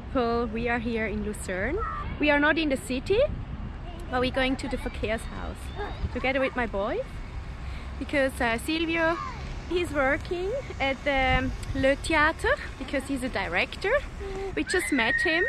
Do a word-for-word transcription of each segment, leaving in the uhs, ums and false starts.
people, we are here in Lucerne. We are not in the city, but we're going to the Verkehrshaus together with my boys, because uh, Silvio, he's working at the Le Theater because he's a director. We just met him.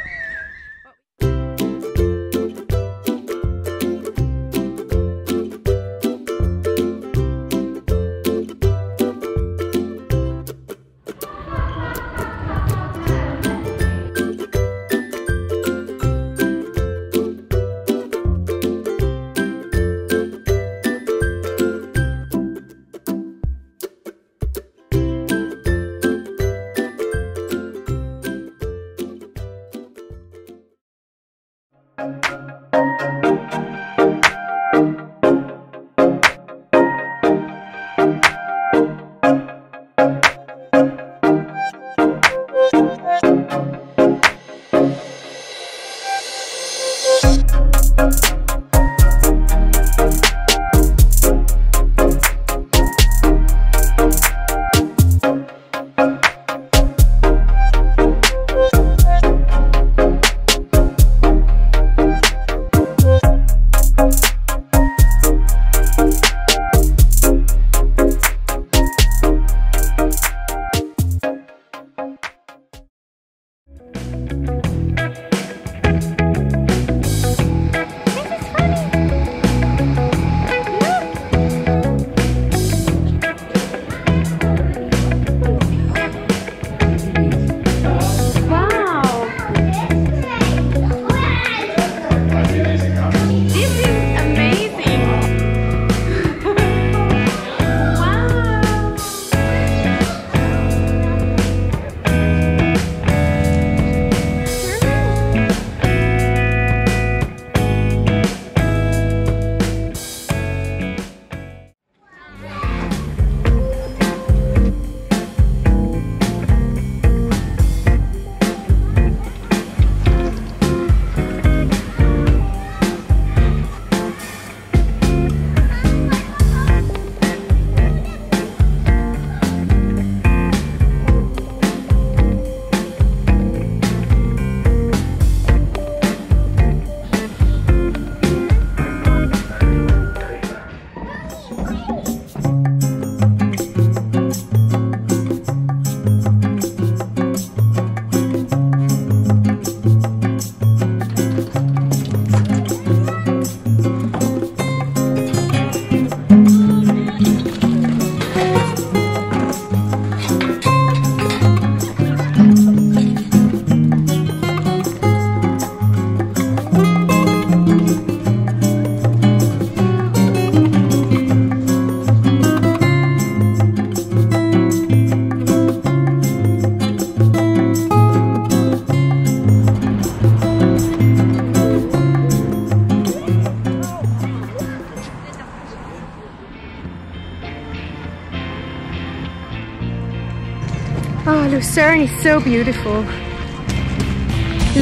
Oh, Lucerne is so beautiful.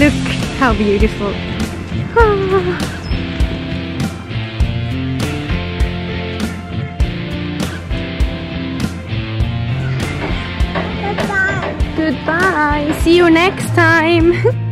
Look how beautiful. Ah. Goodbye. Goodbye. See you next time.